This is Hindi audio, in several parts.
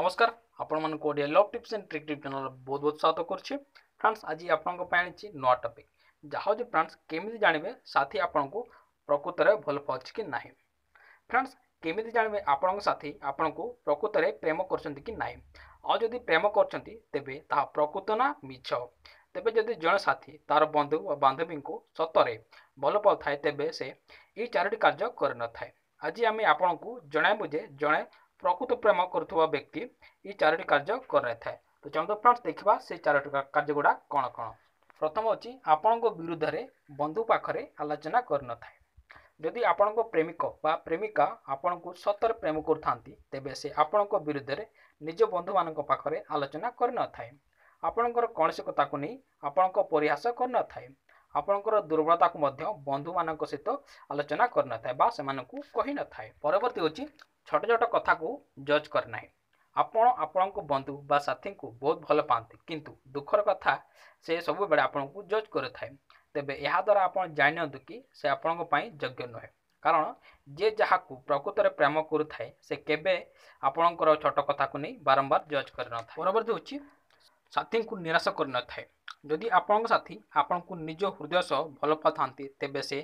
नमस्कार आपण Odia love tips and trick YouTube channel बहुत बहुत स्वागत करछी फ्रेंड्स। आज आपण नया टॉपिक जहाँ फ्रेंड्स केमी जानवे साथी आपण को प्रकृत में भल पाँच कि ना फ्रेंड्स केमी जानवे आपण साथी आपण को प्रकृत में प्रेम करछंती कि ना और जदि प्रेम करछंती तेबे ता प्रकृत ना मिछ तेबे जदि जन साथी तार बंधु व बांधवी को सतरे भल पाए तेबे से ये चारोटी कार्य कर न थाए। आज आम आपण को जनइबु जे जड़े प्रकृत प्रेम करुवा व्यक्ति ये चारोटी कार्य कर थाए। तो चलो फ्रेंड्स देखा से चारोटी कार्य गुड़ा कौन कौन। प्रथम अच्छी आपण विरुद्ध बंधु पाखे आलोचना कर न थाए। जदि आपण प्रेमिक व प्रेमिका आपण को सतरे प्रेम करूँ तेबे से आपण विरुद्ध निज बंधु मान पाखे आलोचना कर न थाए। आपणकर कौनसी कथा को नहीं आपणकर परिहास कर न थाए। आपणकर दुर्बलता को मध्य बंधु मान सहित आलोचना कर न थाए बा सेमानकु कहि न थाए। परवर्ती होची छोट छोट कथा को जज करना है। आपण आपणकर बंधु बा साथी को बहुत भल पाते किंतु दुखर कथा से सब बेले आपणकु जज कर थाए। तेबे या द्वारा आपण जानियंतु कि से आपणक पई योग्य न है कारण जे जहा को प्रकृत में प्रेम करू थाए से केबे आपणकर छोट कथा को नहीं बारंबार जज कर न थाए। परवर्ती होची साथी को निराश कर न थाए। जदि आपण साथी आपण को निज हृदय सह भल पाते तेबे से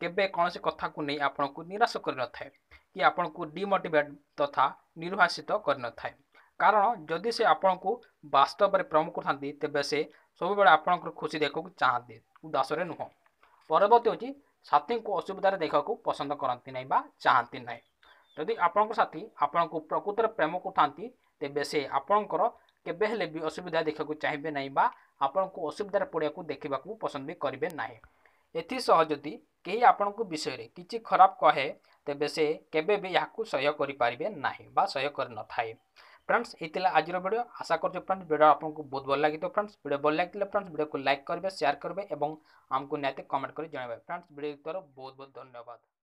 केबे कौनसी कथा को नहीं आपण को निराश कर न थाए कि आपण को डिमोटिवेट तथा निर्वासित कर न थाए कारण जदि से आपण को वास्तव में प्रेम कर थांती तेबे से सब बेले आपण खुशी देखा चाहते उदास नुह। परवर्ती होची साथी को असुविधा देखा पसंद करती नहीं बा चाहती नहीं। जदि आपण साथी आपण को प्रकृत में प्रेम कर थांती तेबे से आपणकर केबे हेले भी असुविधा देखा चाहिए नहीं बा आपण को असुविधा पड़िया को देखा पसंद भी करेंगे ना। एथि कहीं आपण को विषय रे किछि खराब कहे तेबे से केबे भी या सहय करें ना बा सहय कर न थाए। फ्रेंड्स ये आज वीडियो आशा करूँ फ्रेंड्स वीडियो आपको बहुत भल लगी। तो फ्रेंड्स वीडियो भल लगी फ्रेंड्स वीडियो को लाइक करेंगे शेयर करेंगे और आमको निहाती कमेंट कर जनाबे। फ्रेंड्स वीडियो द्वारा बहुत बहुत धन्यवाद।